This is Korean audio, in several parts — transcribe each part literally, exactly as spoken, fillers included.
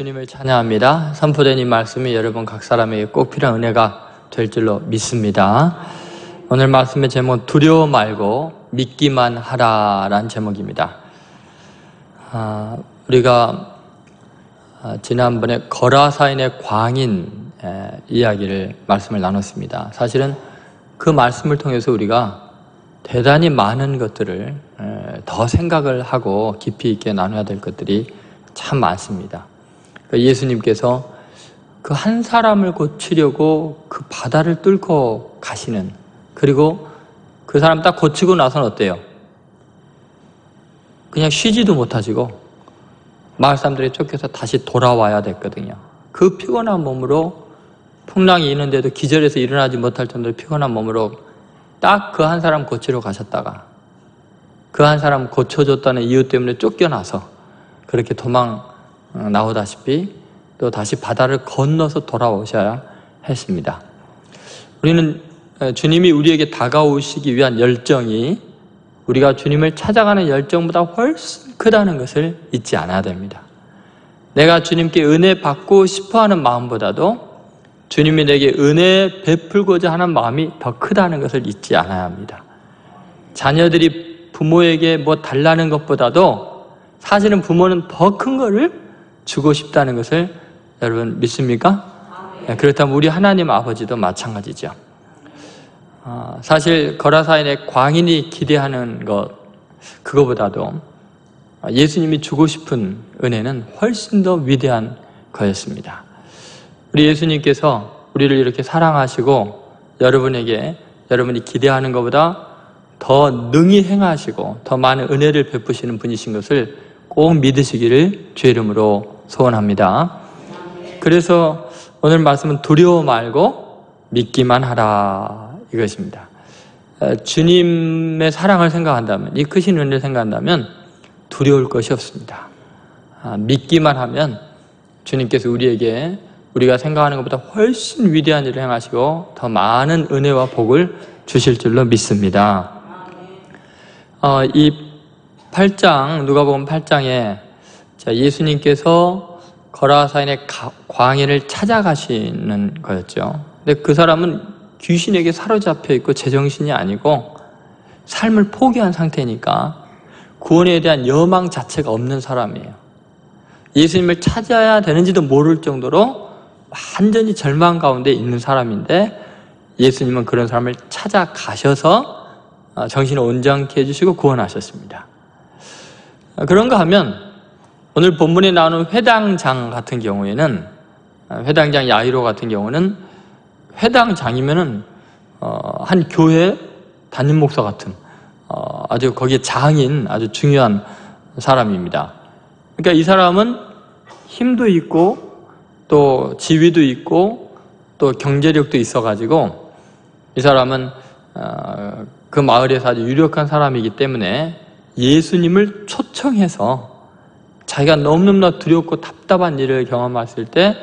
주님을 찬양합니다. 선포되는 말씀이 여러분 각 사람에게 꼭 필요한 은혜가 될 줄로 믿습니다. 오늘 말씀의 제목 두려워 말고 믿기만 하라라는 제목입니다. 아, 우리가 지난번에 거라사인의 광인 이야기를 말씀을 나눴습니다. 사실은 그 말씀을 통해서 우리가 대단히 많은 것들을 더 생각을 하고 깊이 있게 나눠야 될 것들이 참 많습니다. 예수님께서 그 한 사람을 고치려고 그 바다를 뚫고 가시는, 그리고 그 사람 딱 고치고 나서는 어때요? 그냥 쉬지도 못하시고 마을 사람들이 쫓겨서 다시 돌아와야 됐거든요. 그 피곤한 몸으로, 풍랑이 있는데도 기절해서 일어나지 못할 정도로 피곤한 몸으로 딱 그 한 사람 고치러 가셨다가 그 한 사람 고쳐줬다는 이유 때문에 쫓겨나서 그렇게 도망 나오다시피 또 다시 바다를 건너서 돌아오셔야 했습니다. 우리는 주님이 우리에게 다가오시기 위한 열정이 우리가 주님을 찾아가는 열정보다 훨씬 크다는 것을 잊지 않아야 됩니다. 내가 주님께 은혜 받고 싶어하는 마음보다도 주님이 내게 은혜 베풀고자 하는 마음이 더 크다는 것을 잊지 않아야 합니다. 자녀들이 부모에게 뭐 달라는 것보다도 사실은 부모는 더 큰 거를 주고 싶다는 것을 여러분 믿습니까? 그렇다면 우리 하나님 아버지도 마찬가지죠. 사실 거라사인의 광인이 기대하는 것, 그거보다도 예수님이 주고 싶은 은혜는 훨씬 더 위대한 거였습니다. 우리 예수님께서 우리를 이렇게 사랑하시고 여러분에게 여러분이 기대하는 것보다 더 능히 행하시고 더 많은 은혜를 베푸시는 분이신 것을 꼭 믿으시기를 주의 이름으로 소원합니다. 그래서 오늘 말씀은 두려워 말고 믿기만 하라, 이것입니다. 주님의 사랑을 생각한다면, 이 크신 은혜를 생각한다면 두려울 것이 없습니다. 믿기만 하면 주님께서 우리에게 우리가 생각하는 것보다 훨씬 위대한 일을 행하시고 더 많은 은혜와 복을 주실 줄로 믿습니다. 어, 이 팔 장, 누가복음 팔 장에 자, 예수님께서 거라사인의 광인을 찾아가시는 거였죠. 근데 그 사람은 귀신에게 사로잡혀 있고 제정신이 아니고 삶을 포기한 상태니까 구원에 대한 여망 자체가 없는 사람이에요. 예수님을 찾아야 되는지도 모를 정도로 완전히 절망 가운데 있는 사람인데 예수님은 그런 사람을 찾아가셔서 정신을 온전케 해주시고 구원하셨습니다. 그런가 하면 오늘 본문에 나오는 회당장 같은 경우에는, 회당장 야이로 같은 경우는 회당장이면은 어, 한 교회 담임 목사 같은 어, 아주 거기에 장인, 아주 중요한 사람입니다. 그러니까 이 사람은 힘도 있고 또 지위도 있고 또 경제력도 있어가지고 이 사람은 어, 그 마을에서 아주 유력한 사람이기 때문에 예수님을 초청해서 자기가 너무너무나 두렵고 답답한 일을 경험했을 때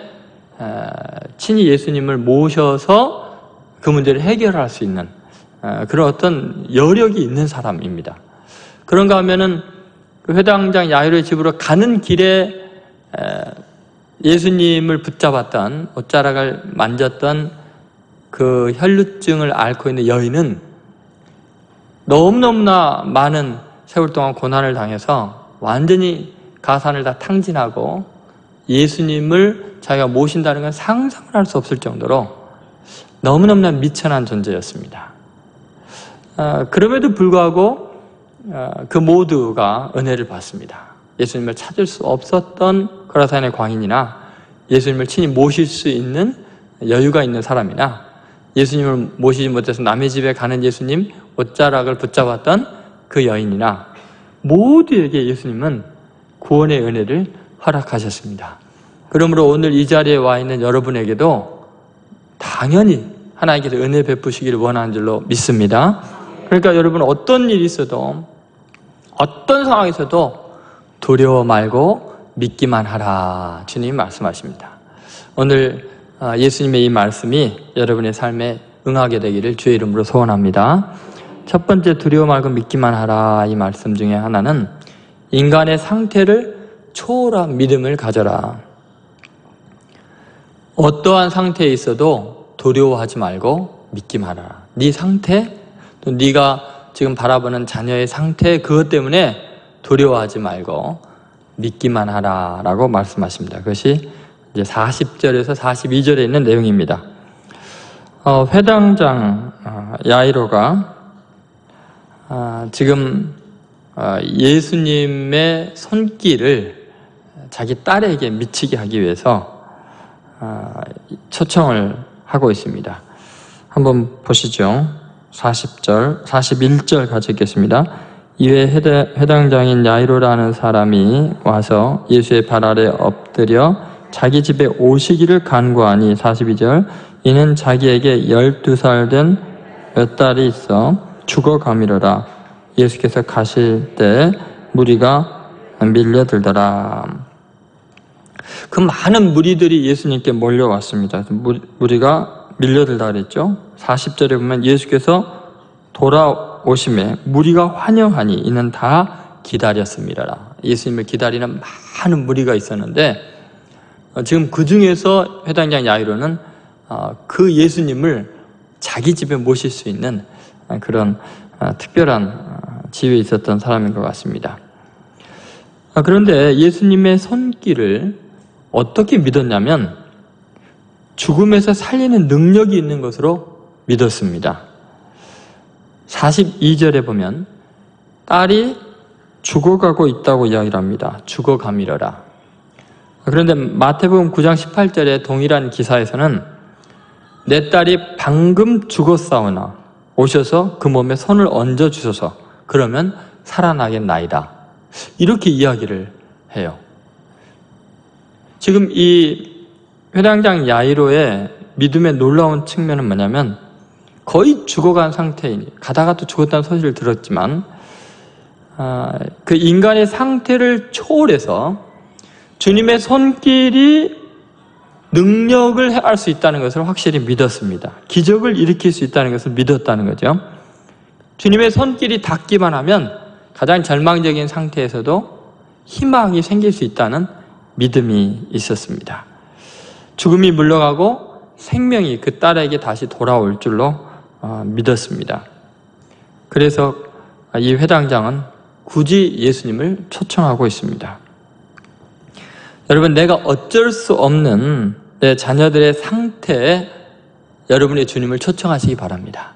친히 예수님을 모셔서 그 문제를 해결할 수 있는 그런 어떤 여력이 있는 사람입니다. 그런가 하면은 회당장 야이로의 집으로 가는 길에 예수님을 붙잡았던, 옷자락을 만졌던 그 혈루증을 앓고 있는 여인은 너무너무나 많은 세월 동안 고난을 당해서 완전히 가산을 다 탕진하고 예수님을 자기가 모신다는 건 상상을 할 수 없을 정도로 너무너무나 미천한 존재였습니다. 그럼에도 불구하고 그 모두가 은혜를 받습니다. 예수님을 찾을 수 없었던 거라사인의 광인이나 예수님을 친히 모실 수 있는 여유가 있는 사람이나 예수님을 모시지 못해서 남의 집에 가는 예수님 옷자락을 붙잡았던 그 여인이나 모두에게 예수님은 구원의 은혜를 허락하셨습니다. 그러므로 오늘 이 자리에 와 있는 여러분에게도 당연히 하나님께서 은혜 베푸시기를 원하는 줄로 믿습니다. 그러니까 여러분, 어떤 일이 있어도 어떤 상황에서도 두려워 말고 믿기만 하라, 주님이 말씀하십니다. 오늘 예수님의 이 말씀이 여러분의 삶에 응하게 되기를 주의 이름으로 소원합니다. 첫 번째, 두려워 말고 믿기만 하라, 이 말씀 중에 하나는 인간의 상태를 초월한 믿음을 가져라. 어떠한 상태에 있어도 두려워하지 말고 믿기만 하라. 네 상태, 또 네가 지금 바라보는 자녀의 상태, 그것 때문에 두려워하지 말고 믿기만 하라 라고 말씀하십니다. 그것이 이제 사십 절에서 사십이 절에 있는 내용입니다. 어, 회당장 야이로가 아, 지금 예수님의 손길을 자기 딸에게 미치게 하기 위해서 초청을 하고 있습니다. 한번 보시죠. 사십 절, 사십일 절 같이 읽겠습니다. 이에 회당장인 야이로라는 사람이 와서 예수의 발 아래 엎드려 자기 집에 오시기를 간구하니, 사십이 절, 이는 자기에게 열두 살 된 몇 딸이 있어 죽어가미러라. 예수께서 가실 때 무리가 밀려들더라. 그 많은 무리들이 예수님께 몰려왔습니다. 무리가 밀려들다 그랬죠. 사십 절에 보면 예수께서 돌아오심에 무리가 환영하니 이는 다 기다렸습니다. 예수님을 기다리는 많은 무리가 있었는데 지금 그 중에서 회당장 야이로는 그 예수님을 자기 집에 모실 수 있는 그런 특별한 지위에 있었던 사람인 것 같습니다. 그런데 예수님의 손길을 어떻게 믿었냐면 죽음에서 살리는 능력이 있는 것으로 믿었습니다. 사십이 절에 보면 딸이 죽어가고 있다고 이야기를 합니다. 죽어가미러라. 그런데 마태복음 구 장 십팔 절의 동일한 기사에서는 내 딸이 방금 죽었사오나 오셔서 그 몸에 손을 얹어주소서, 그러면 살아나겠나이다, 이렇게 이야기를 해요. 지금 이 회당장 야이로의 믿음의 놀라운 측면은 뭐냐면 거의 죽어간 상태이니, 가다가 또 죽었다는 소식을 들었지만 그 인간의 상태를 초월해서 주님의 손길이 능력을 할 수 있다는 것을 확실히 믿었습니다. 기적을 일으킬 수 있다는 것을 믿었다는 거죠. 주님의 손길이 닿기만 하면 가장 절망적인 상태에서도 희망이 생길 수 있다는 믿음이 있었습니다. 죽음이 물러가고 생명이 그 딸에게 다시 돌아올 줄로 믿었습니다. 그래서 이 회당장은 굳이 예수님을 초청하고 있습니다. 여러분, 내가 어쩔 수 없는 내 자녀들의 상태에 여러분의 주님을 초청하시기 바랍니다.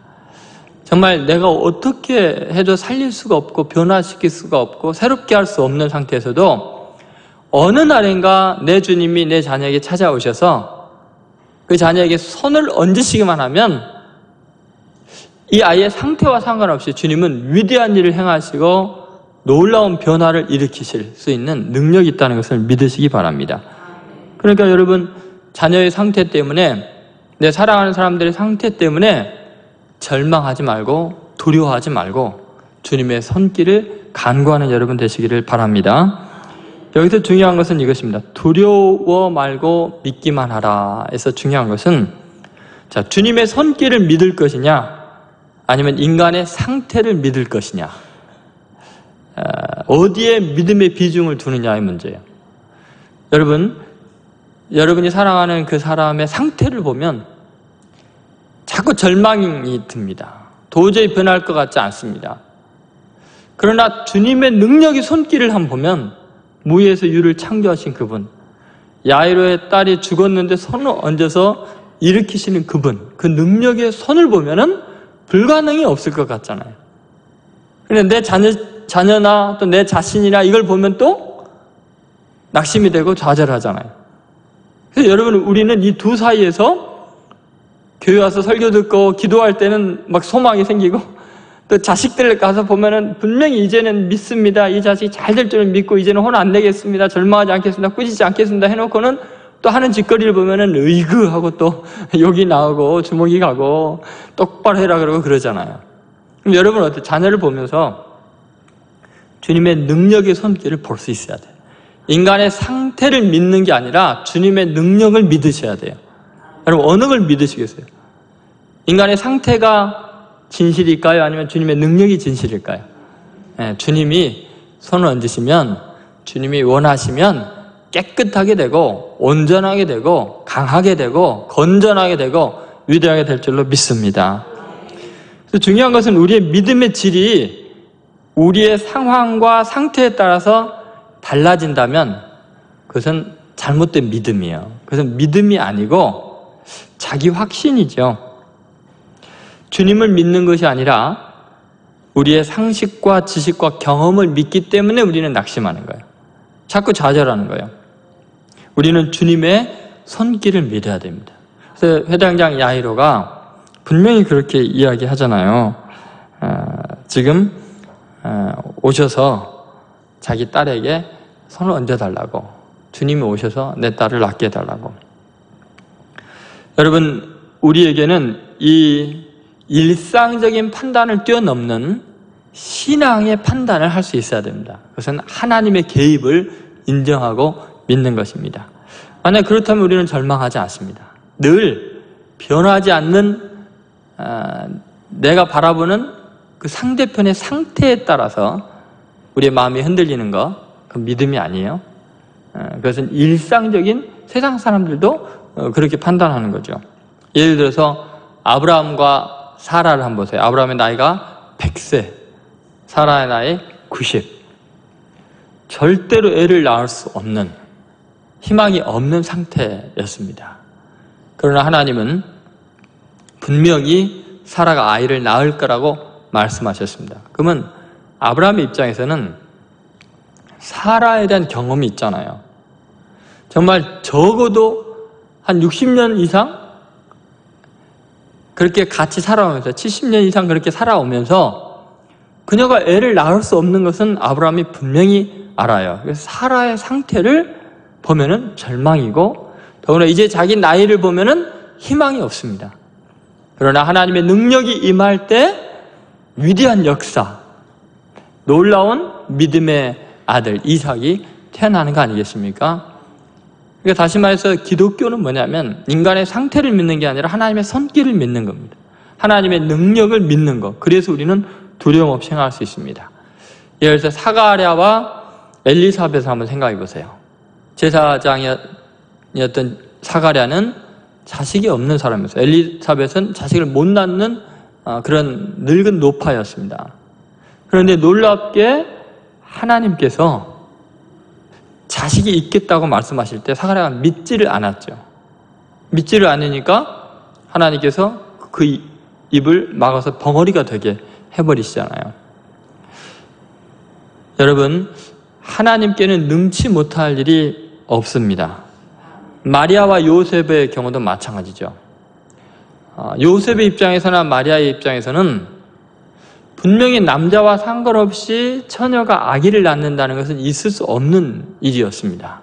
정말 내가 어떻게 해도 살릴 수가 없고 변화시킬 수가 없고 새롭게 할 수 없는 상태에서도 어느 날인가 내 주님이 내 자녀에게 찾아오셔서 그 자녀에게 손을 얹으시기만 하면 이 아이의 상태와 상관없이 주님은 위대한 일을 행하시고 놀라운 변화를 일으키실 수 있는 능력이 있다는 것을 믿으시기 바랍니다. 그러니까 여러분, 자녀의 상태 때문에, 내 사랑하는 사람들의 상태 때문에 절망하지 말고 두려워하지 말고 주님의 손길을 간구하는 여러분 되시기를 바랍니다. 여기서 중요한 것은 이것입니다. 두려워 말고 믿기만 하라. 에서 중요한 것은, 자, 주님의 손길을 믿을 것이냐 아니면 인간의 상태를 믿을 것이냐, 어디에 믿음의 비중을 두느냐의 문제예요. 여러분, 여러분이 사랑하는 그 사람의 상태를 보면 자꾸 절망이 듭니다. 도저히 변할 것 같지 않습니다. 그러나 주님의 능력의 손길을 한번 보면 무에서 유를 창조하신 그분, 야이로의 딸이 죽었는데 손을 얹어서 일으키시는 그분, 그 능력의 손을 보면은 불가능이 없을 것 같잖아요. 그런데 내 자녀, 자녀나 또 내 자신이나 이걸 보면 또 낙심이 되고 좌절하잖아요. 그래서 여러분, 우리는 이 두 사이에서 교회 와서 설교 듣고 기도할 때는 막 소망이 생기고, 또 자식들 가서 보면은 분명히 이제는 믿습니다, 이 자식이 잘 될 줄 믿고 이제는 혼 안 내겠습니다, 절망하지 않겠습니다, 꾸짖지 않겠습니다 해놓고는 또 하는 짓거리를 보면은 으이그 하고 또 욕이 나오고 주먹이 가고 똑바로 해라 그러고 그러잖아요. 그럼 여러분 어때요? 자녀를 보면서 주님의 능력의 손길을 볼 수 있어야 돼요. 인간의 상태를 믿는 게 아니라 주님의 능력을 믿으셔야 돼요. 여러분, 어느 걸 믿으시겠어요? 인간의 상태가 진실일까요? 아니면 주님의 능력이 진실일까요? 예, 주님이 손을 얹으시면, 주님이 원하시면 깨끗하게 되고 온전하게 되고 강하게 되고 건전하게 되고 위대하게 될 줄로 믿습니다. 중요한 것은 우리의 믿음의 질이 우리의 상황과 상태에 따라서 달라진다면 그것은 잘못된 믿음이에요. 그것은 믿음이 아니고 자기 확신이죠. 주님을 믿는 것이 아니라 우리의 상식과 지식과 경험을 믿기 때문에 우리는 낙심하는 거예요. 자꾸 좌절하는 거예요. 우리는 주님의 손길을 믿어야 됩니다. 그래서 회당장 야이로가 분명히 그렇게 이야기하잖아요. 어, 지금 어, 오셔서 자기 딸에게 손을 얹어달라고, 주님이 오셔서 내 딸을 낳게 해달라고. 여러분, 우리에게는 이 일상적인 판단을 뛰어넘는 신앙의 판단을 할 수 있어야 됩니다. 그것은 하나님의 개입을 인정하고 믿는 것입니다. 만약 그렇다면 우리는 절망하지 않습니다. 늘 변하지 않는 아, 내가 바라보는 그 상대편의 상태에 따라서 우리의 마음이 흔들리는 것, 그 믿음이 아니에요. 아, 그것은 일상적인 세상 사람들도 어, 그렇게 판단하는 거죠. 예를 들어서 아브라함과 사라를 한번 보세요. 아브라함의 나이가 백 세, 사라의 나이 구십. 절대로 애를 낳을 수 없는, 희망이 없는 상태였습니다. 그러나 하나님은 분명히 사라가 아이를 낳을 거라고 말씀하셨습니다. 그러면 아브라함의 입장에서는 사라에 대한 경험이 있잖아요. 정말 적어도 한 육십 년 이상 그렇게 같이 살아오면서, 칠십 년 이상 그렇게 살아오면서 그녀가 애를 낳을 수 없는 것은 아브라함이 분명히 알아요. 그래서 사라의 상태를 보면은 절망이고, 더구나 이제 자기 나이를 보면은 희망이 없습니다. 그러나 하나님의 능력이 임할 때 위대한 역사, 놀라운 믿음의 아들 이삭이 태어나는 거 아니겠습니까? 그러니까 다시 말해서 기독교는 뭐냐면 인간의 상태를 믿는 게 아니라 하나님의 손길을 믿는 겁니다. 하나님의 능력을 믿는 것. 그래서 우리는 두려움 없이 행할 수 있습니다. 예를 들어서 사가랴와 엘리사벳을 한번 생각해 보세요. 제사장이었던 사가랴는 자식이 없는 사람이었어요. 엘리사벳은 자식을 못 낳는 그런 늙은 노파였습니다. 그런데 놀랍게 하나님께서 자식이 있겠다고 말씀하실 때 사가랴가 믿지를 않았죠. 믿지를 않으니까 하나님께서 그 입을 막아서 벙어리가 되게 해버리시잖아요. 여러분, 하나님께는 능치 못할 일이 없습니다. 마리아와 요셉의 경우도 마찬가지죠. 요셉의 입장에서나 마리아의 입장에서는 분명히 남자와 상관없이 처녀가 아기를 낳는다는 것은 있을 수 없는 일이었습니다.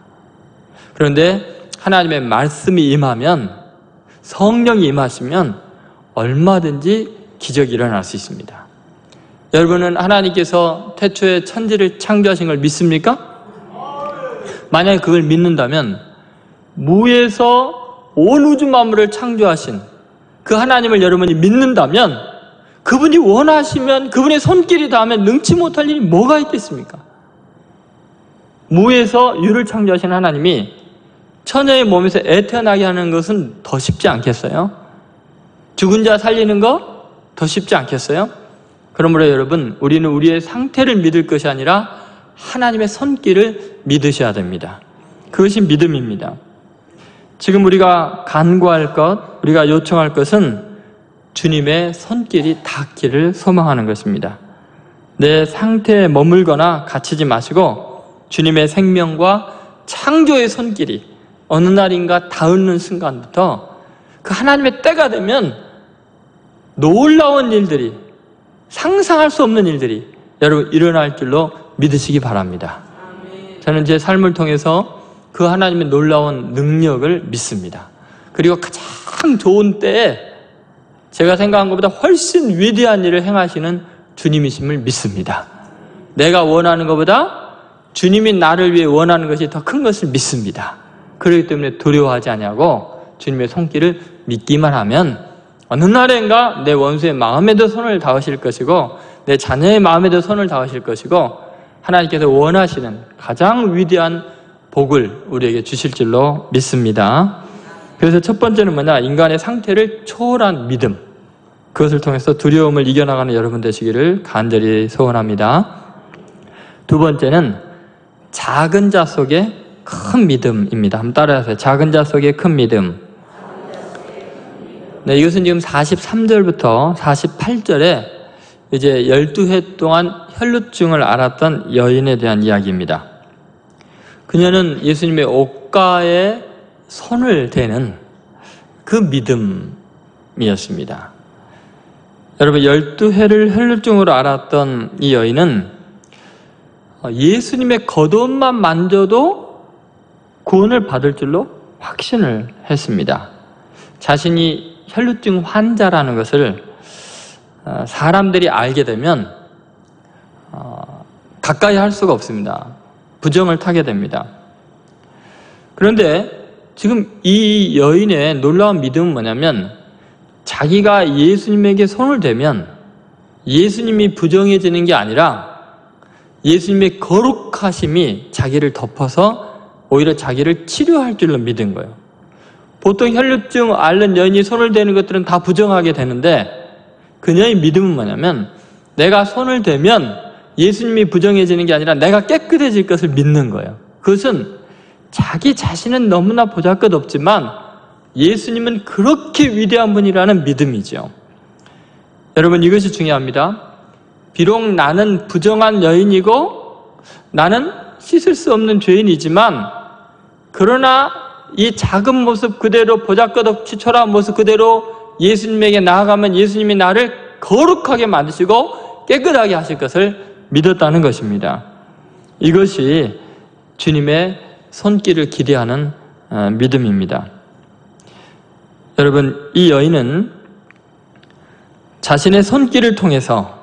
그런데 하나님의 말씀이 임하면, 성령이 임하시면 얼마든지 기적이 일어날 수 있습니다. 여러분은 하나님께서 태초에 천지를 창조하신 걸 믿습니까? 만약에 그걸 믿는다면 무에서 온 우주 만물을 창조하신 그 하나님을 여러분이 믿는다면, 그분이 원하시면, 그분의 손길이 닿으면 능치 못할 일이 뭐가 있겠습니까? 무에서 유를 창조하신 하나님이 처녀의 몸에서 애 태어나게 하는 것은 더 쉽지 않겠어요? 죽은 자 살리는 거 더 쉽지 않겠어요? 그러므로 여러분, 우리는 우리의 상태를 믿을 것이 아니라 하나님의 손길을 믿으셔야 됩니다. 그것이 믿음입니다. 지금 우리가 간구할 것, 우리가 요청할 것은 주님의 손길이 닿기를 소망하는 것입니다. 내 상태에 머물거나 갇히지 마시고 주님의 생명과 창조의 손길이 어느 날인가 닿는 순간부터 그 하나님의 때가 되면 놀라운 일들이, 상상할 수 없는 일들이 여러분 일어날 줄로 믿으시기 바랍니다. 저는 제 삶을 통해서 그 하나님의 놀라운 능력을 믿습니다. 그리고 가장 좋은 때에 제가 생각한 것보다 훨씬 위대한 일을 행하시는 주님이심을 믿습니다. 내가 원하는 것보다 주님이 나를 위해 원하는 것이 더 큰 것을 믿습니다. 그렇기 때문에 두려워하지 않냐고 주님의 손길을 믿기만 하면 어느 날인가 내 원수의 마음에도 손을 닿으실 것이고, 내 자녀의 마음에도 손을 닿으실 것이고, 하나님께서 원하시는 가장 위대한 복을 우리에게 주실 줄로 믿습니다. 그래서 첫 번째는 뭐냐? 인간의 상태를 초월한 믿음. 그것을 통해서 두려움을 이겨나가는 여러분 되시기를 간절히 소원합니다. 두 번째는 작은 자 속의 큰 믿음입니다. 한번 따라하세요. 작은 자 속의 큰 믿음. 네, 이것은 지금 사십삼 절부터 사십팔 절에 이제 열두 해 동안 혈루증을 앓았던 여인에 대한 이야기입니다. 그녀는 예수님의 옷가에 손을 대는 그 믿음이었습니다. 여러분, 열두 해를 혈루증으로 앓았던 이 여인은 예수님의 겉옷만 만져도 구원을 받을 줄로 확신을 했습니다. 자신이 혈루증 환자라는 것을 사람들이 알게 되면 가까이 할 수가 없습니다. 부정을 타게 됩니다. 그런데 지금 이 여인의 놀라운 믿음은 뭐냐면, 자기가 예수님에게 손을 대면 예수님이 부정해지는 게 아니라 예수님의 거룩하심이 자기를 덮어서 오히려 자기를 치료할 줄로 믿은 거예요. 보통 혈루증 앓는 여인이 손을 대는 것들은 다 부정하게 되는데, 그녀의 믿음은 뭐냐면 내가 손을 대면 예수님이 부정해지는 게 아니라 내가 깨끗해질 것을 믿는 거예요. 그것은 자기 자신은 너무나 보잘것없지만 예수님은 그렇게 위대한 분이라는 믿음이죠. 여러분, 이것이 중요합니다. 비록 나는 부정한 여인이고 나는 씻을 수 없는 죄인이지만, 그러나 이 작은 모습 그대로, 보잘것없이 초라한 모습 그대로 예수님에게 나아가면 예수님이 나를 거룩하게 만드시고 깨끗하게 하실 것을 믿었다는 것입니다. 이것이 주님의 손길을 기대하는 믿음입니다. 여러분, 이 여인은 자신의 손길을 통해서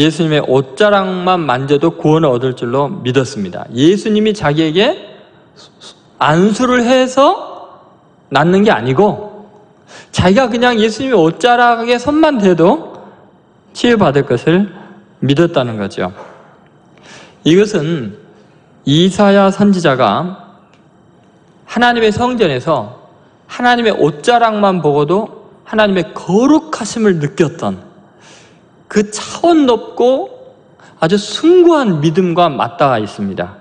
예수님의 옷자락만 만져도 구원을 얻을 줄로 믿었습니다. 예수님이 자기에게 안수를 해서 낫는 게 아니고 자기가 그냥 예수님의 옷자락에 손만 대도 치유받을 것을 믿었다는 거죠. 이것은 이사야 선지자가 하나님의 성전에서 하나님의 옷자락만 보고도 하나님의 거룩하심을 느꼈던 그 차원 높고 아주 숭고한 믿음과 맞닿아 있습니다.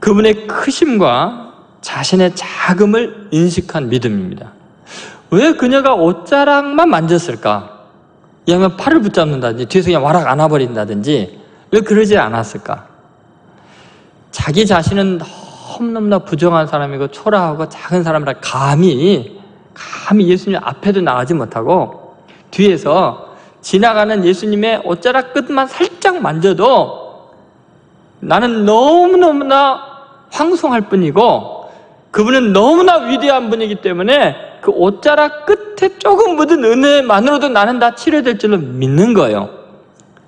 그분의 크심과 자신의 작음을 인식한 믿음입니다. 왜 그녀가 옷자락만 만졌을까? 왜냐하면 팔을 붙잡는다든지 뒤에서 그냥 와락 안아버린다든지 왜 그러지 않았을까? 자기 자신은 너무너무나 부정한 사람이고 초라하고 작은 사람이라 감히 감히 예수님 앞에도 나가지 못하고 뒤에서 지나가는 예수님의 옷자락 끝만 살짝 만져도 나는 너무너무나 황송할 뿐이고 그분은 너무나 위대한 분이기 때문에 그 옷자락 끝에 조금 묻은 은혜만으로도 나는 다 치료될 줄로 믿는 거예요.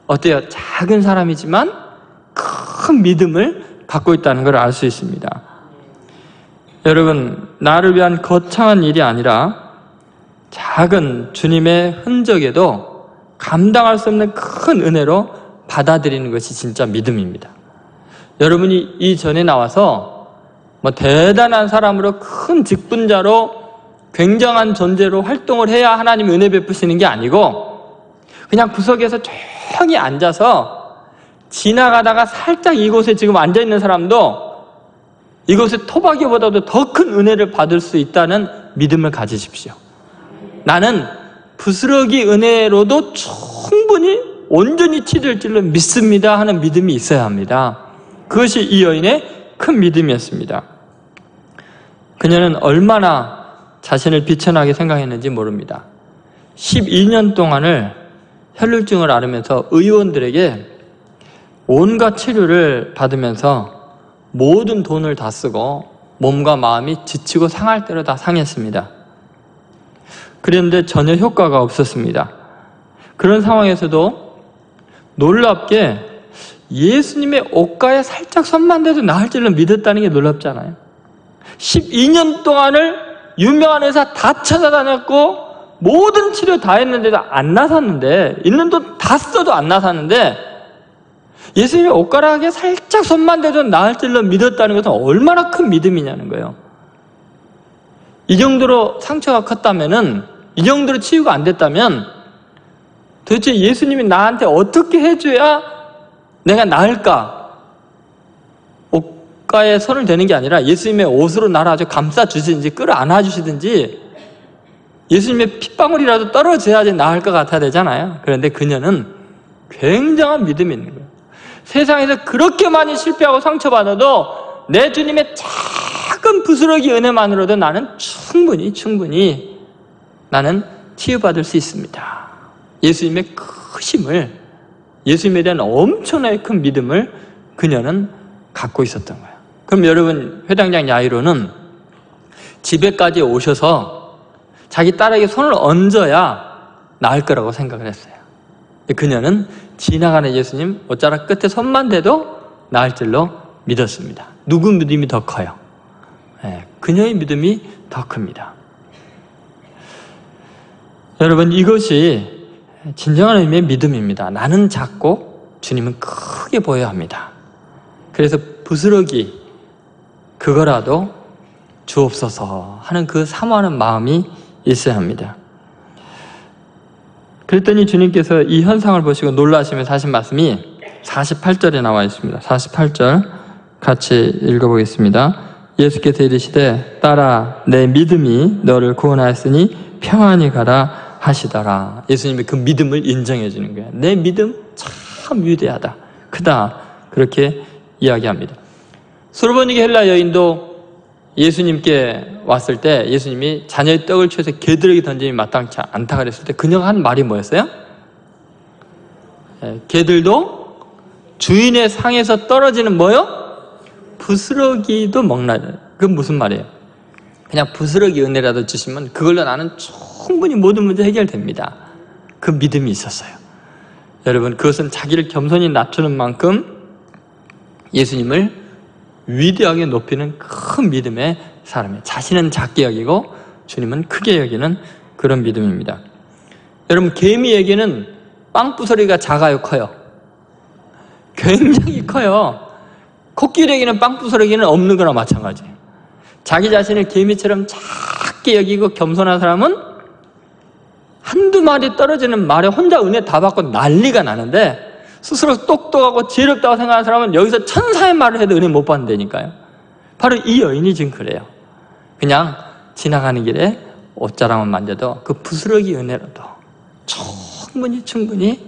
어때요? 작은 사람이지만 큰 믿음을 갖고 있다는 걸 알 수 있습니다. 여러분, 나를 위한 거창한 일이 아니라 작은 주님의 흔적에도 감당할 수 없는 큰 은혜로 받아들이는 것이 진짜 믿음입니다. 여러분이 이전에 나와서 뭐 대단한 사람으로, 큰 직분자로, 굉장한 존재로 활동을 해야 하나님 은혜 베푸시는 게 아니고 그냥 구석에서 조용히 앉아서 지나가다가 살짝 이곳에 지금 앉아있는 사람도 이곳의 토박이보다도 더 큰 은혜를 받을 수 있다는 믿음을 가지십시오. 나는 부스러기 은혜로도 충분히 온전히 치될 줄로 믿습니다 하는 믿음이 있어야 합니다. 그것이 이 여인의 큰 믿음이었습니다. 그녀는 얼마나 자신을 비천하게 생각했는지 모릅니다. 십이 년 동안을 혈루증을 앓으면서 의원들에게 온갖 치료를 받으면서 모든 돈을 다 쓰고 몸과 마음이 지치고 상할 대로 다 상했습니다. 그런데 전혀 효과가 없었습니다. 그런 상황에서도 놀랍게 예수님의 옷가에 살짝 손만 대도 나을 줄로 믿었다는 게 놀랍지 않아요? 십이 년 동안을 유명한 의사 다 찾아다녔고 모든 치료 다 했는데도 안 나섰는데, 있는 돈 다 써도 안 나섰는데 예수님이 옷가락에 살짝 손만 대도 나을 줄로 믿었다는 것은 얼마나 큰 믿음이냐는 거예요. 이 정도로 상처가 컸다면은, 이 정도로 치유가 안 됐다면 도대체 예수님이 나한테 어떻게 해줘야 내가 나을까? 옷가에 손을 대는 게 아니라 예수님의 옷으로 나를 아주 감싸주시든지 끌어안아주시든지 예수님의 핏방울이라도 떨어져야지 나을 것 같아야 되잖아요. 그런데 그녀는 굉장한 믿음이 있는 거예요. 세상에서 그렇게 많이 실패하고 상처받아도 내 주님의 작은 부스러기 은혜만으로도 나는 충분히 충분히 나는 치유받을 수 있습니다. 예수님의 크심을, 예수님에 대한 엄청나게 큰 믿음을 그녀는 갖고 있었던 거예요. 그럼 여러분, 회당장 야이로는 집에까지 오셔서 자기 딸에게 손을 얹어야 나을 거라고 생각을 했어요. 그녀는 지나가는 예수님 옷자락 끝에 손만 대도 나을 줄로 믿었습니다. 누구 믿음이 더 커요? 예, 그녀의 믿음이 더 큽니다. 여러분, 이것이 진정한 의미의 믿음입니다. 나는 작고 주님은 크게 보여야 합니다. 그래서 부스러기 그거라도 주옵소서 하는 그 사모하는 마음이 있어야 합니다. 그랬더니 주님께서 이 현상을 보시고 놀라시면서 하신 말씀이 사십팔 절에 나와 있습니다. 사십팔 절 같이 읽어보겠습니다. 예수께서 이르시되 딸아 내 믿음이 너를 구원하였으니 평안히 가라 하시더라. 예수님의 그 믿음을 인정해 주는 거예요. 내 믿음 참 위대하다, 크다, 그렇게 이야기합니다. 수로보니게 헬라 여인도 예수님께 왔을 때 예수님이 자녀의 떡을 취해서 개들에게 던짐이 마땅치 않다 그랬을 때 그녀가 한 말이 뭐였어요? 예, 개들도 주인의 상에서 떨어지는 뭐요? 부스러기도 먹나요? 그건 무슨 말이에요? 그냥 부스러기 은혜라도 주시면 그걸로 나는 충분히 모든 문제 해결됩니다. 그 믿음이 있었어요. 여러분, 그것은 자기를 겸손히 낮추는 만큼 예수님을 위대하게 높이는 큰 믿음의 사람이에요. 자신은 작게 여기고 주님은 크게 여기는 그런 믿음입니다. 여러분, 개미에게는 빵부서리가 작아요, 커요? 굉장히 커요. 코끼리에게는 빵부서리기는 없는 거나 마찬가지예요. 자기 자신을 개미처럼 작게 여기고 겸손한 사람은 한두 마리 떨어지는 말에 혼자 은혜 다 받고 난리가 나는데, 스스로 똑똑하고 지혜롭다고 생각하는 사람은 여기서 천사의 말을 해도 은혜 못 받는다니까요. 바로 이 여인이 지금 그래요. 그냥 지나가는 길에 옷자락만 만져도 그 부스러기 은혜로도 충분히 충분히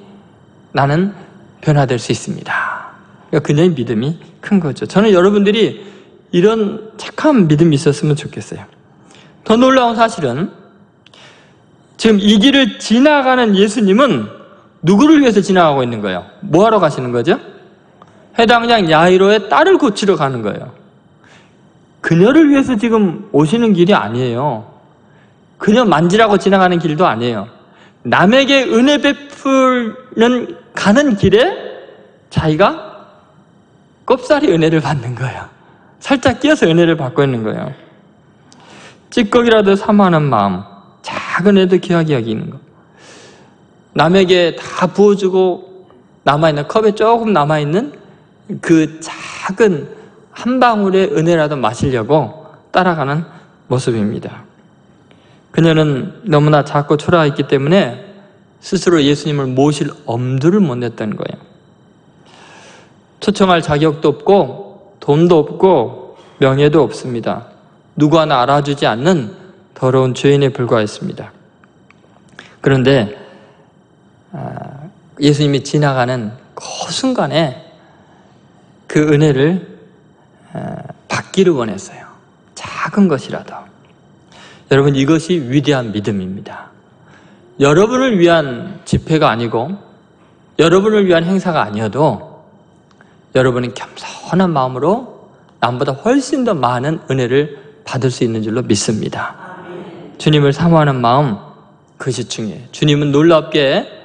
나는 변화될 수 있습니다. 그러니까 그녀의 믿음이 큰 거죠. 저는 여러분들이 이런 착한 믿음이 있었으면 좋겠어요. 더 놀라운 사실은 지금 이 길을 지나가는 예수님은 누구를 위해서 지나가고 있는 거예요? 뭐하러 가시는 거죠? 회당장 야이로의 딸을 고치러 가는 거예요. 그녀를 위해서 지금 오시는 길이 아니에요. 그녀 만지라고 지나가는 길도 아니에요. 남에게 은혜 베푸는 가는 길에 자기가 꼽사리 은혜를 받는 거예요. 살짝 끼어서 은혜를 받고 있는 거예요. 찌꺼기라도 사모하는 마음, 작은 애도 귀하게 여기는 거, 남에게 다 부어주고 남아있는 컵에 조금 남아있는 그 작은 한 방울의 은혜라도 마시려고 따라가는 모습입니다. 그녀는 너무나 작고 초라했기 때문에 스스로 예수님을 모실 엄두를 못 냈던 거예요. 초청할 자격도 없고 돈도 없고 명예도 없습니다. 누구 하나 알아주지 않는 더러운 죄인에 불과했습니다. 그런데 예수님이 지나가는 그 순간에 그 은혜를 받기를 원했어요. 작은 것이라도. 여러분, 이것이 위대한 믿음입니다. 여러분을 위한 집회가 아니고 여러분을 위한 행사가 아니어도 여러분은 겸손한 마음으로 남보다 훨씬 더 많은 은혜를 받을 수 있는 줄로 믿습니다. 주님을 사모하는 마음, 그것이 중요해요. 주님은 놀랍게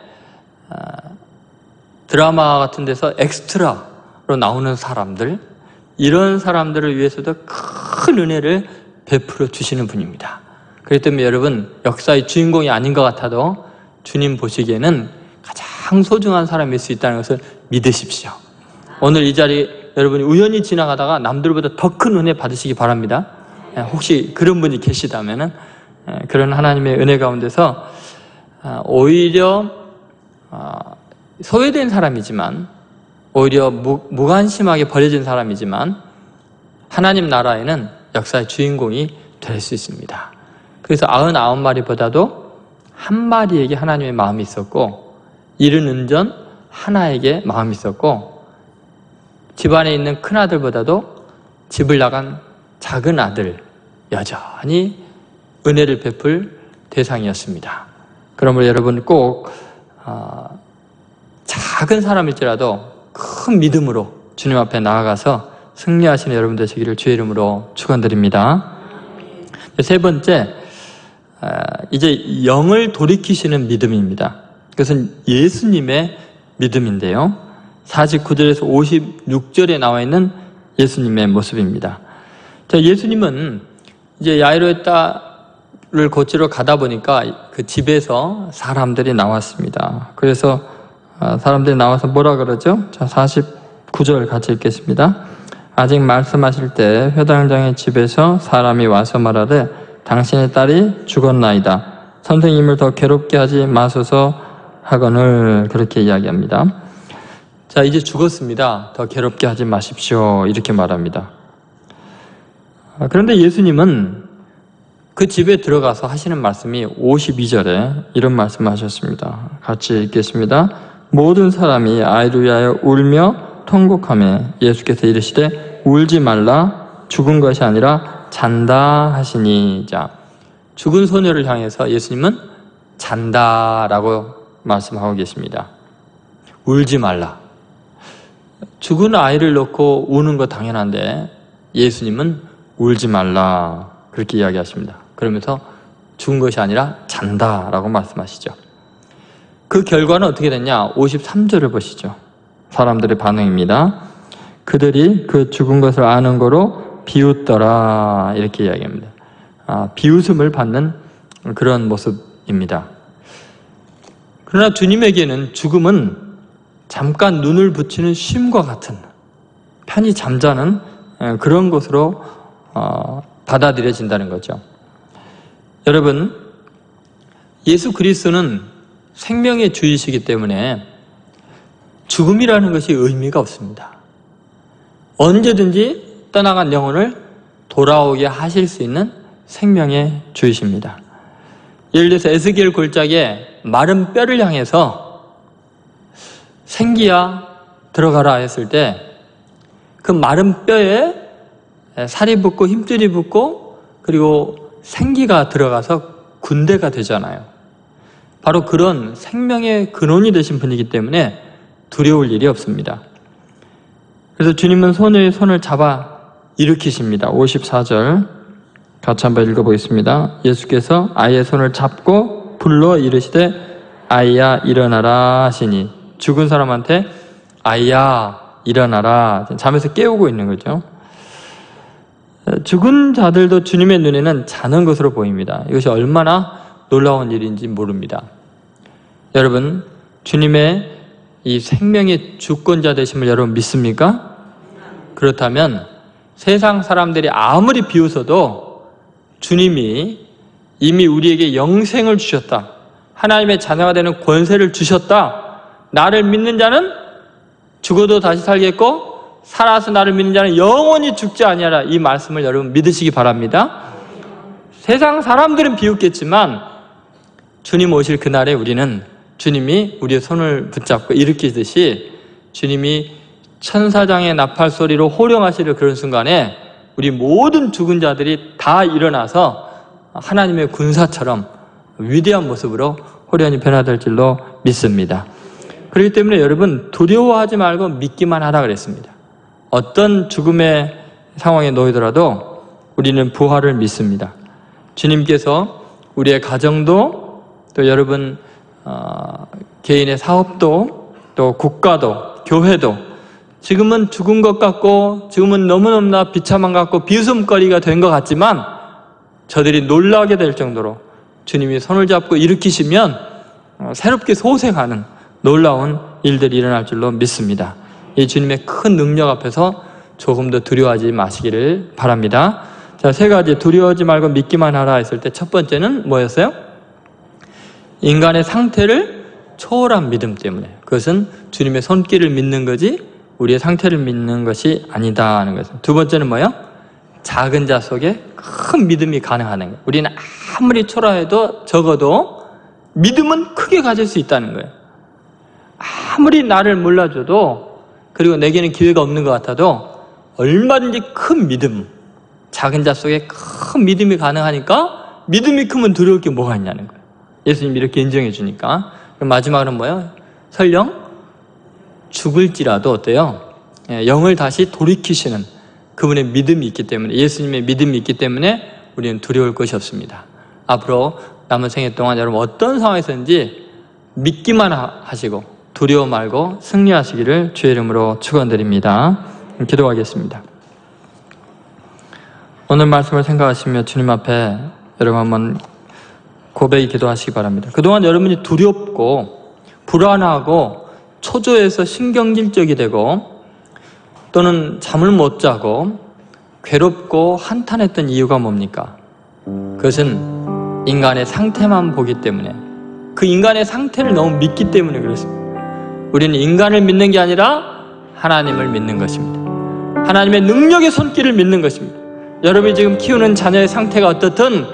드라마 같은 데서 엑스트라로 나오는 사람들, 이런 사람들을 위해서도 큰 은혜를 베풀어 주시는 분입니다. 그렇기 때문에 여러분, 역사의 주인공이 아닌 것 같아도 주님 보시기에는 가장 소중한 사람일 수 있다는 것을 믿으십시오. 오늘 이 자리 여러분이 우연히 지나가다가 남들보다 더 큰 은혜 받으시기 바랍니다. 혹시 그런 분이 계시다면 그런 하나님의 은혜 가운데서 오히려 소외된 사람이지만 오히려 무관심하게 버려진 사람이지만 하나님 나라에는 역사의 주인공이 될 수 있습니다. 그래서 구십구 마리보다도 한 마리에게 하나님의 마음이 있었고 이른 은전 하나에게 마음이 있었고 집안에 있는 큰아들보다도 집을 나간 작은 아들 여전히 은혜를 베풀 대상이었습니다. 그러므로 여러분 꼭 어, 작은 사람일지라도 큰 믿음으로 주님 앞에 나아가서 승리하시는 여러분들 되시기를 주의 이름으로 축원드립니다. 세 번째, 이제 영을 돌이키시는 믿음입니다. 그것은 예수님의 믿음인데요. 사십구 절에서 오십육 절에 나와 있는 예수님의 모습입니다. 자, 예수님은 이제 야이로의 딸을 고치러 가다 보니까 그 집에서 사람들이 나왔습니다. 그래서 사람들이 나와서 뭐라 그러죠? 자, 사십구 절 같이 읽겠습니다. 아직 말씀하실 때 회당장의 집에서 사람이 와서 말하되 당신의 딸이 죽었나이다. 선생님을 더 괴롭게 하지 마소서 하거늘. 그렇게 이야기합니다. 자, 이제 죽었습니다. 더 괴롭게 하지 마십시오. 이렇게 말합니다. 그런데 예수님은 그 집에 들어가서 하시는 말씀이 오십이 절에 이런 말씀을 하셨습니다. 같이 읽겠습니다. 모든 사람이 아이를 위하여 울며 통곡하며 예수께서 이르시되 울지 말라 죽은 것이 아니라 잔다 하시니. 자, 죽은 소녀를 향해서 예수님은 잔다라고 말씀하고 계십니다. 울지 말라. 죽은 아이를 놓고 우는 거 당연한데 예수님은 울지 말라 그렇게 이야기하십니다. 그러면서 죽은 것이 아니라 잔다라고 말씀하시죠. 그 결과는 어떻게 됐냐? 오십삼 절을 보시죠. 사람들의 반응입니다. 그들이 그 죽은 것을 아는 거로 비웃더라. 이렇게 이야기합니다. 아, 비웃음을 받는 그런 모습입니다. 그러나 주님에게는 죽음은 잠깐 눈을 붙이는 쉼과 같은 편히 잠자는 그런 것으로 어, 받아들여진다는 거죠. 여러분, 예수 그리스도는 생명의 주이시기 때문에 죽음이라는 것이 의미가 없습니다. 언제든지 떠나간 영혼을 돌아오게 하실 수 있는 생명의 주이십니다. 예를 들어서 에스겔 골짜기에 마른 뼈를 향해서 생기야 들어가라 했을 때 그 마른 뼈에 살이 붙고 힘줄이 붙고 그리고 생기가 들어가서 군대가 되잖아요. 바로 그런 생명의 근원이 되신 분이기 때문에 두려울 일이 없습니다. 그래서 주님은 소녀의 손을 잡아 일으키십니다. 오십사 절 같이 한번 읽어보겠습니다. 예수께서 아이의 손을 잡고 불러 이르시되 아이야 일어나라 하시니. 죽은 사람한테 아이야 일어나라, 잠에서 깨우고 있는 거죠. 죽은 자들도 주님의 눈에는 자는 것으로 보입니다. 이것이 얼마나 놀라운 일인지 모릅니다. 여러분, 주님의 이 생명의 주권자 되심을 여러분 믿습니까? 그렇다면 세상 사람들이 아무리 비웃어도 주님이 이미 우리에게 영생을 주셨다. 하나님의 자녀가 되는 권세를 주셨다. 나를 믿는 자는 죽어도 다시 살겠고 살아서 나를 믿는 자는 영원히 죽지 아니하라. 이 말씀을 여러분 믿으시기 바랍니다. 세상 사람들은 비웃겠지만 주님 오실 그날에 우리는 주님이 우리의 손을 붙잡고 일으키듯이 주님이 천사장의 나팔 소리로 호령하시는 그런 순간에 우리 모든 죽은 자들이 다 일어나서 하나님의 군사처럼 위대한 모습으로 호련히 변화될 줄로 믿습니다. 그렇기 때문에 여러분 두려워하지 말고 믿기만 하라 그랬습니다. 어떤 죽음의 상황에 놓이더라도 우리는 부활을 믿습니다. 주님께서 우리의 가정도 또 여러분 어, 개인의 사업도 또 국가도 교회도 지금은 죽은 것 같고 지금은 너무너무나 비참한 것 같고 비웃음거리가 된 것 같지만 저들이 놀라게 될 정도로 주님이 손을 잡고 일으키시면 어, 새롭게 소생하는 놀라운 일들이 일어날 줄로 믿습니다. 이 주님의 큰 능력 앞에서 조금 더 두려워하지 마시기를 바랍니다. 자, 세 가지 두려워하지 말고 믿기만 하라 했을 때 첫 번째는 뭐였어요? 인간의 상태를 초월한 믿음 때문에, 그것은 주님의 손길을 믿는 거지 우리의 상태를 믿는 것이 아니다 하는 것입니다. 두 번째는 뭐예요? 작은 자 속에 큰 믿음이 가능하는 거예요. 우리는 아무리 초라해도 적어도 믿음은 크게 가질 수 있다는 거예요. 아무리 나를 몰라줘도, 그리고 내게는 기회가 없는 것 같아도 얼마든지 큰 믿음, 작은 자 속에 큰 믿음이 가능하니까 믿음이 크면 두려울 게 뭐가 있냐는 거예요. 예수님이 이렇게 인정해 주니까. 그럼 마지막은 뭐예요? 설령 죽을지라도 어때요? 영을 다시 돌이키시는 그분의 믿음이 있기 때문에, 예수님의 믿음이 있기 때문에 우리는 두려울 것이 없습니다. 앞으로 남은 생애 동안 여러분 어떤 상황에서든지 믿기만 하시고 두려워 말고 승리하시기를 주의 이름으로 축원드립니다. 기도하겠습니다. 오늘 말씀을 생각하시며 주님 앞에 여러분 한번 고백이 기도하시기 바랍니다. 그동안 여러분이 두렵고 불안하고 초조해서 신경질적이 되고 또는 잠을 못 자고 괴롭고 한탄했던 이유가 뭡니까? 그것은 인간의 상태만 보기 때문에, 그 인간의 상태를 너무 믿기 때문에 그렇습니다. 우리는 인간을 믿는 게 아니라 하나님을 믿는 것입니다. 하나님의 능력의 손길을 믿는 것입니다. 여러분이 지금 키우는 자녀의 상태가 어떻든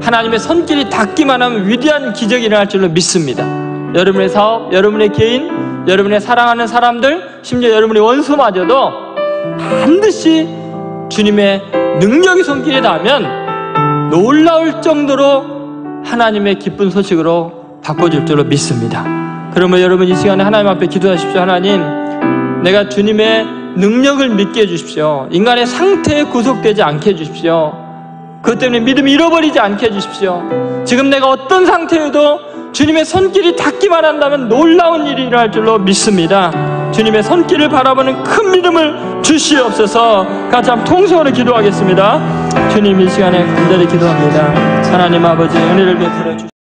하나님의 손길이 닿기만 하면 위대한 기적이 일어날 줄로 믿습니다. 여러분의 사업, 여러분의 개인, 여러분의 사랑하는 사람들, 심지어 여러분의 원수마저도 반드시 주님의 능력의 손길이 닿으면 놀라울 정도로 하나님의 기쁜 소식으로 바꿔줄 줄로 믿습니다. 그러면 여러분 이 시간에 하나님 앞에 기도하십시오. 하나님, 내가 주님의 능력을 믿게 해주십시오. 인간의 상태에 구속되지 않게 해주십시오. 그것 때문에 믿음을 잃어버리지 않게 해주십시오. 지금 내가 어떤 상태에도 주님의 손길이 닿기만 한다면 놀라운 일이 일어날 줄로 믿습니다. 주님의 손길을 바라보는 큰 믿음을 주시옵소서. 같이 한번 통성으로 기도하겠습니다. 주님, 이 시간에 간절히 기도합니다. 하나님 아버지, 은혜를 베풀어 주시옵소서.